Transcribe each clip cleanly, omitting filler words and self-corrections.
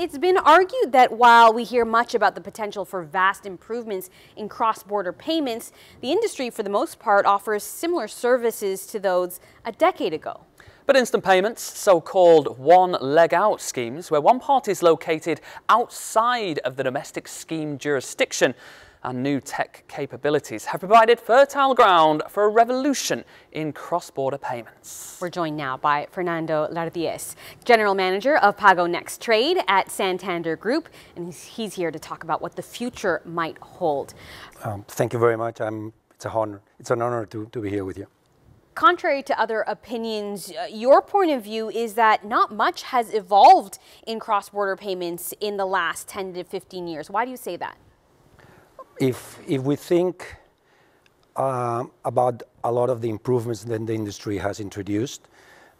It's been argued that while we hear much about the potential for vast improvements in cross-border payments, the industry for the most part offers similar services to those a decade ago. But instant payments, so-called one-leg-out schemes, where one party is located outside of the domestic scheme jurisdiction, and new tech capabilities have provided fertile ground for a revolution in cross-border payments. We're joined now by Fernando Lardiés, General Manager of PagoNxt Trade at Santander Group, and he's here to talk about what the future might hold. Thank you very much. It's an honor to be here with you. Contrary to other opinions, your point of view is that not much has evolved in cross-border payments in the last 10 to 15 years. Why do you say that? If we think about a lot of the improvements that the industry has introduced,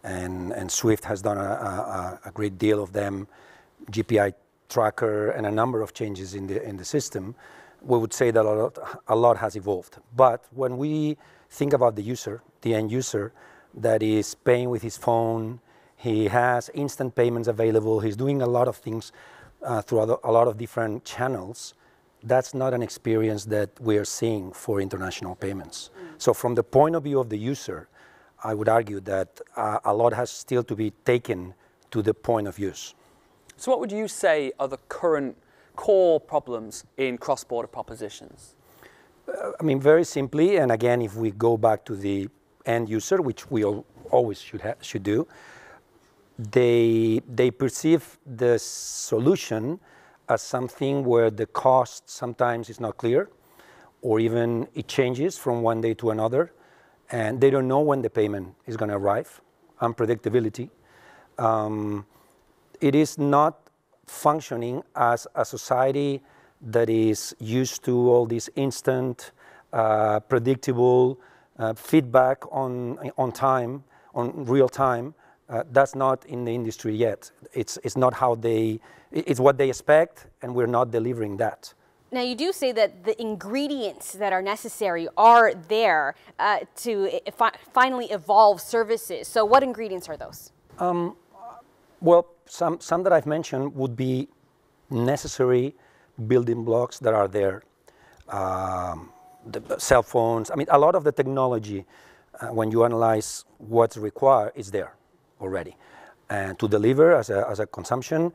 and Swift has done a great deal of them, GPI tracker, and a number of changes in the system, we would say that a lot has evolved. But when we think about the user, the end user, that is paying with his phone, he has instant payments available, he's doing a lot of things through a lot of different channels. That's not an experience that we are seeing for international payments. So from the point of view of the user, I would argue that a lot has still to be taken to the point of use. So what would you say are the current core problems in cross-border propositions? I mean, very simply, and again, if we go back to the end user, which we always should do, they perceive the solution as something where the cost sometimes is not clear, or even it changes from one day to another, and they don't know when the payment is going to arrive. Unpredictability. It is not functioning as a society that is used to all this instant, predictable feedback on time, on real time. That's not in the industry yet. It's not how they, it's what they expect, and we're not delivering that. Now, you do say that the ingredients that are necessary are there to finally evolve services. So what ingredients are those? Well, some that I've mentioned would be necessary building blocks that are there. The cell phones, I mean, a lot of the technology, when you analyze what's required, is there already, and to deliver as a consumption,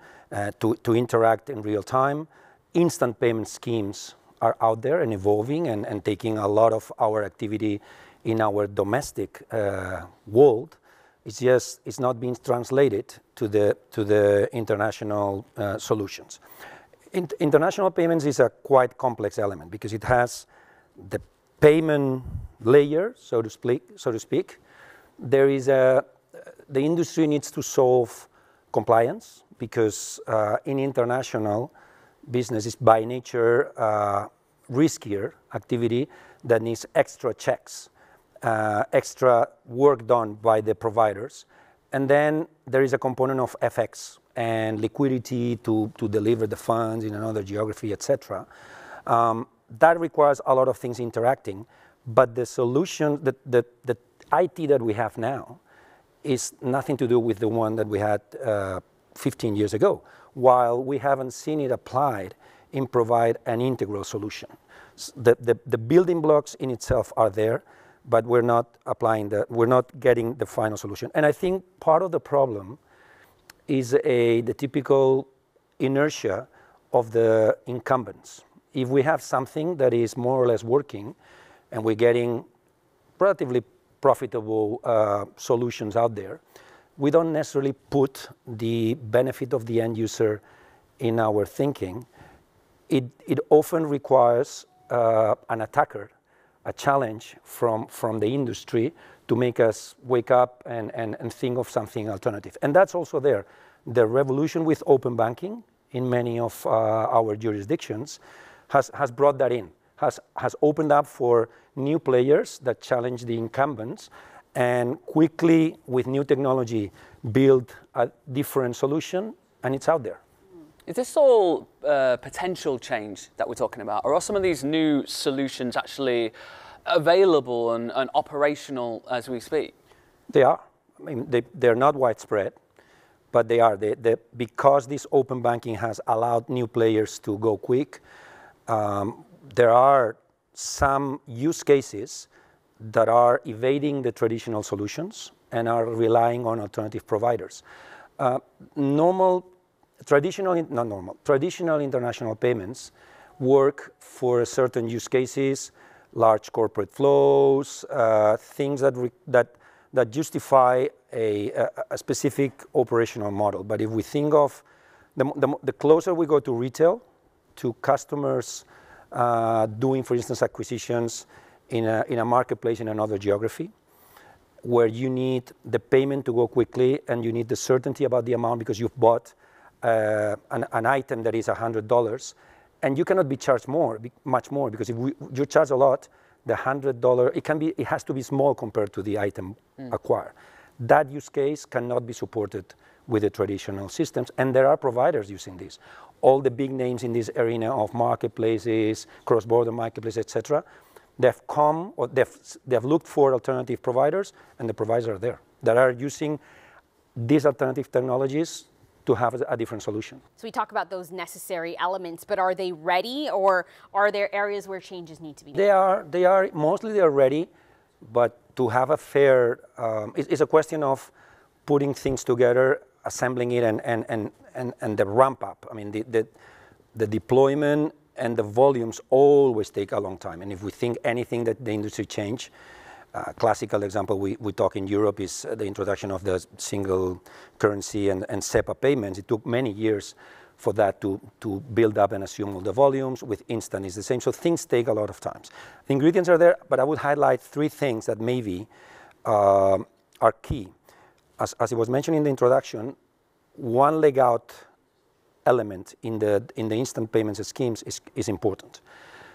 to interact in real time. Instant payment schemes are out there and evolving and taking a lot of our activity in our domestic world. It's not being translated to the international solutions. International payments is a quite complex element because it has the payment layer, so to speak. There is the industry needs to solve compliance because in international business is by nature riskier activity that needs extra checks, extra work done by the providers. And then there is a component of FX and liquidity to deliver the funds in another geography, etc. That requires a lot of things interacting, but the solution, the IT that we have now, is nothing to do with the one that we had 15 years ago, while we haven't seen it applied in provide an integral solution. The building blocks in itself are there, but we're not applying that, we're not getting the final solution. And I think part of the problem is the typical inertia of the incumbents. If we have something that is more or less working and we're getting relatively profitable solutions out there, we don't necessarily put the benefit of the end user in our thinking. It often requires an attacker, a challenge from the industry to make us wake up and think of something alternative. And that's also there. The revolution with open banking in many of our jurisdictions has brought that in. Has opened up for new players that challenge the incumbents and quickly, with new technology, build a different solution, and it's out there. Is this all potential change that we're talking about, or are some of these new solutions actually available and operational as we speak? They are. I mean, they're not widespread, but they are. Because this open banking has allowed new players to go quick, there are some use cases that are evading the traditional solutions and are relying on alternative providers. Traditional international payments work for certain use cases, large corporate flows, things that justify a specific operational model. But if we think of the closer we go to retail, to customers doing, for instance, acquisitions in a marketplace in another geography, where you need the payment to go quickly and you need the certainty about the amount because you've bought an item that is $100 and you cannot be charged much more because if you charge a lot, the $100, it has to be small compared to the item acquired. That use case cannot be supported with the traditional systems, and there are providers using this. All the big names in this arena of marketplaces, cross-border marketplaces, etc., they've come or they've looked for alternative providers, and the providers are there that are using these alternative technologies to have a different solution. So we talk about those necessary elements, but are they ready, or are there areas where changes need to be made? They are ready, but to have a fair, it's a question of putting things together, assembling it, and the ramp up. I mean, the deployment and the volumes always take a long time. And if we think anything that the industry changed, classical example we talk in Europe is the introduction of the single currency and SEPA payments. It took many years for that to build up and assume all the volumes. With instant is the same. So things take a lot of time. The ingredients are there, but I would highlight three things that maybe are key. As it was mentioned in the introduction, one leg out element in the instant payments schemes is important.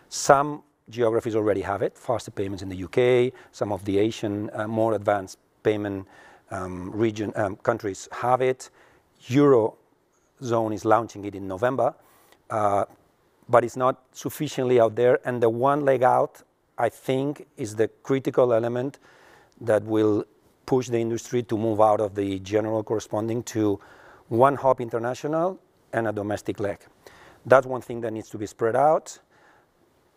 Some geographies already have it, faster payments in the UK, some of the Asian more advanced payment countries have it. Eurozone is launching it in November, but it's not sufficiently out there. And the one leg out, I think, is the critical element that will push the industry to move out of the general corresponding to one hub international and a domestic leg. That's one thing that needs to be spread out.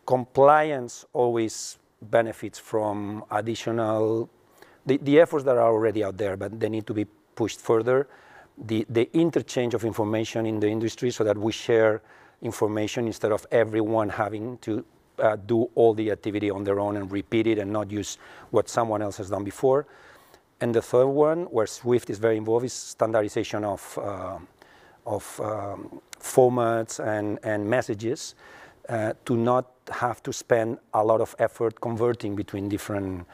Compliance always benefits from additional, the efforts that are already out there, but they need to be pushed further. The interchange of information in the industry so that we share information instead of everyone having to do all the activity on their own and repeat it and not use what someone else has done before. And the third one, where Swift is very involved, is standardization of formats and messages to not have to spend a lot of effort converting between different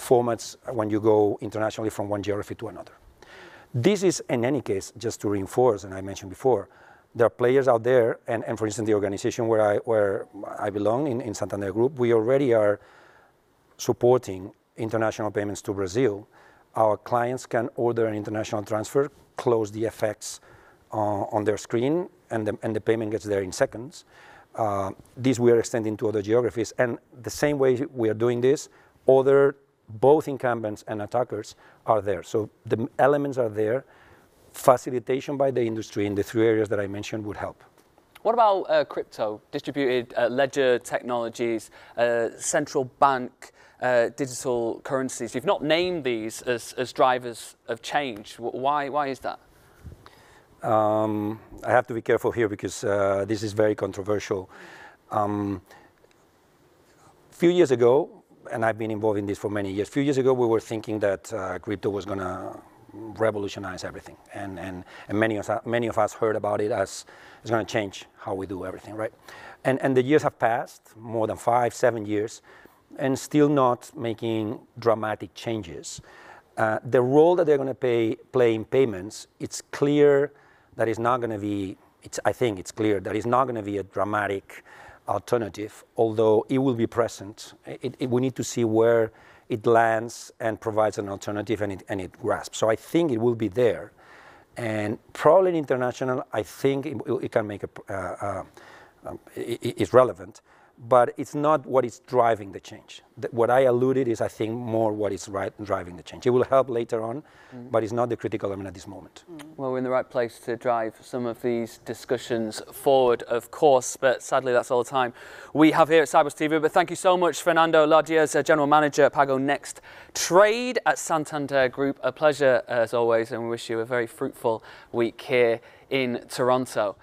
formats when you go internationally from one geography to another. This is, in any case, just to reinforce, and I mentioned before, there are players out there, and for instance, the organization where I belong in Santander Group, we already are supporting international payments to Brazil. Our clients can order an international transfer, close the FX on their screen, and the payment gets there in seconds. This we are extending to other geographies, and the same way we are doing this, both incumbents and attackers are there. So the elements are there. Facilitation by the industry in the three areas that I mentioned would help. What about crypto, distributed ledger technologies, central bank, digital currencies? You've not named these as drivers of change. Why is that? I have to be careful here because this is very controversial. A few years ago, and I've been involved in this for many years, a few years ago we were thinking that crypto was going to revolutionize everything. And many of us heard about it as it's going to change how we do everything, right? And the years have passed, more than 5-7 years, and still not making dramatic changes. The role that they're going to play in payments, it's clear that it's not going to be, I think it's clear that it's not going to be a dramatic alternative, although it will be present. We need to see where it lands and provides an alternative and it grasps. So I think it will be there. And probably in international, I think it can make it's relevant. but it's not what is driving the change. What I alluded is, I think, more what is driving the change. It will help later on, but it's not the critical element at this moment. Well, we're in the right place to drive some of these discussions forward, of course, but sadly that's all the time we have here at Cybers TV. But thank you so much, Fernando Lardiés, General Manager at PagoNxt Trade at Santander Group. A pleasure, as always, and we wish you a very fruitful week here in Toronto.